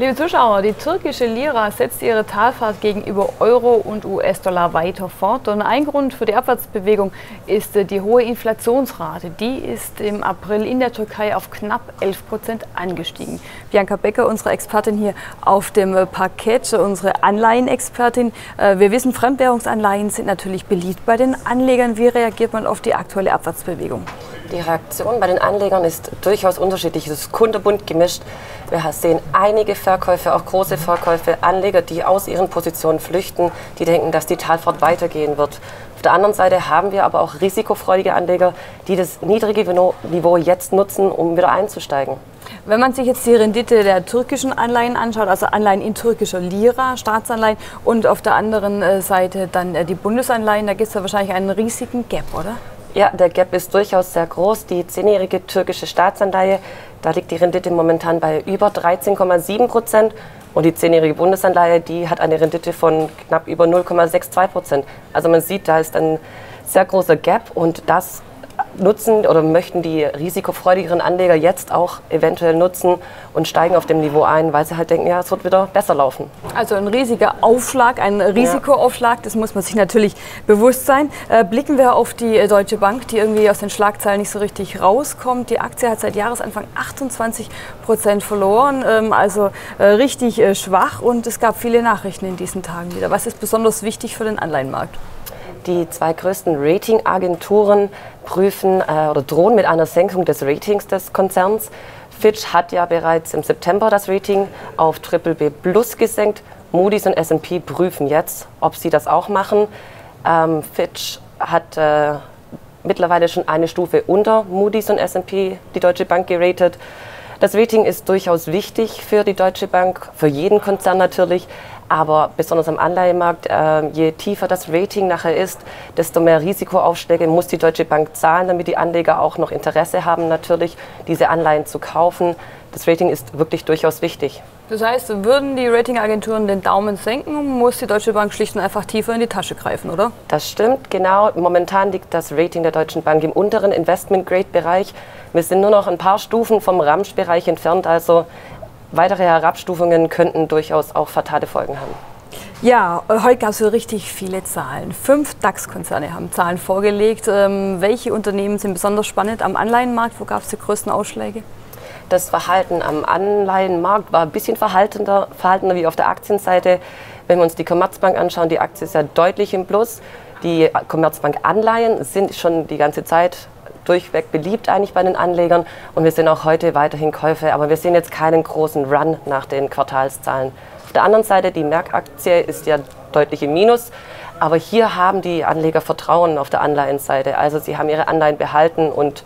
Liebe Zuschauer, die türkische Lira setzt ihre Talfahrt gegenüber Euro und US-Dollar weiter fort. Und ein Grund für die Abwärtsbewegung ist die hohe Inflationsrate. Die ist im April in der Türkei auf knapp 11% angestiegen. Bianca Becker, unsere Expertin hier auf dem Parkett, unsere Anleihenexpertin. Wir wissen, Fremdwährungsanleihen sind natürlich beliebt bei den Anlegern. Wie reagiert man auf die aktuelle Abwärtsbewegung? Die Reaktion bei den Anlegern ist durchaus unterschiedlich. Es ist kunterbunt gemischt. Wir sehen einige Verkäufe, auch große Verkäufe, Anleger, die aus ihren Positionen flüchten, die denken, dass die Talfahrt weitergehen wird. Auf der anderen Seite haben wir aber auch risikofreudige Anleger, die das niedrige Niveau jetzt nutzen, um wieder einzusteigen. Wenn man sich jetzt die Rendite der türkischen Anleihen anschaut, also Anleihen in türkischer Lira, Staatsanleihen und auf der anderen Seite dann die Bundesanleihen, da gibt es ja wahrscheinlich einen riesigen Gap, oder? Ja, der Gap ist durchaus sehr groß. Die 10-jährige türkische Staatsanleihe, da liegt die Rendite momentan bei über 13,7%. Und die 10-jährige Bundesanleihe, die hat eine Rendite von knapp über 0,62%. Also man sieht, da ist ein sehr großer Gap und das nutzen oder möchten die risikofreudigeren Anleger jetzt auch eventuell nutzen und steigen auf dem Niveau ein, weil sie halt denken, ja, es wird wieder besser laufen. Also ein riesiger Aufschlag, ein Risikoaufschlag, das muss man sich natürlich bewusst sein. Blicken wir auf die Deutsche Bank, die irgendwie aus den Schlagzeilen nicht so richtig rauskommt. Die Aktie hat seit Jahresanfang 28% verloren, also richtig schwach, und es gab viele Nachrichten in diesen Tagen wieder. Was ist besonders wichtig für den Anleihenmarkt? Die zwei größten Ratingagenturen prüfen oder drohen mit einer Senkung des Ratings des Konzerns. Fitch hat ja bereits im September das Rating auf BBB+ gesenkt. Moody's und S&P prüfen jetzt, ob sie das auch machen. Fitch hat mittlerweile schon eine Stufe unter Moody's und S&P die Deutsche Bank geratet. Das Rating ist durchaus wichtig für die Deutsche Bank, für jeden Konzern natürlich, aber besonders am Anleihenmarkt, je tiefer das Rating nachher ist, desto mehr Risikoaufschläge muss die Deutsche Bank zahlen, damit die Anleger auch noch Interesse haben natürlich, diese Anleihen zu kaufen. Das Rating ist wirklich durchaus wichtig. Das heißt, würden die Ratingagenturen den Daumen senken, muss die Deutsche Bank schlicht und einfach tiefer in die Tasche greifen, oder? Das stimmt, genau. Momentan liegt das Rating der Deutschen Bank im unteren Investment-Grade-Bereich. Wir sind nur noch ein paar Stufen vom Ramsch-Bereich entfernt, also weitere Herabstufungen könnten durchaus auch fatale Folgen haben. Ja, heute gab es so richtig viele Zahlen. 5 DAX-Konzerne haben Zahlen vorgelegt. Welche Unternehmen sind besonders spannend am Anleihenmarkt? Wo gab es die größten Ausschläge? Das Verhalten am Anleihenmarkt war ein bisschen verhaltener wie auf der Aktienseite. Wenn wir uns die Commerzbank anschauen, die Aktie ist ja deutlich im Plus. Die Commerzbank-Anleihen sind schon die ganze Zeit durchweg beliebt eigentlich bei den Anlegern und wir sehen auch heute weiterhin Käufe, aber wir sehen jetzt keinen großen Run nach den Quartalszahlen. Auf der anderen Seite, die Merck-Aktie ist ja deutlich im Minus, aber hier haben die Anleger Vertrauen auf der Anleihenseite. Also sie haben ihre Anleihen behalten und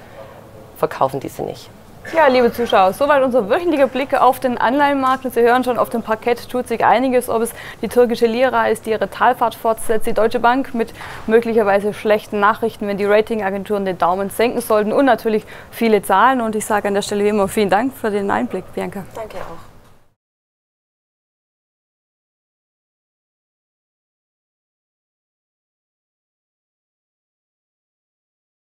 verkaufen diese nicht. Ja, liebe Zuschauer, soweit unser wöchentlicher Blick auf den Anleihenmarkt. Und Sie hören schon, auf dem Parkett tut sich einiges, ob es die türkische Lira ist, die ihre Talfahrt fortsetzt, die Deutsche Bank mit möglicherweise schlechten Nachrichten, wenn die Ratingagenturen den Daumen senken sollten, und natürlich viele Zahlen. Und ich sage an der Stelle wie immer vielen Dank für den Einblick, Bianca. Danke auch.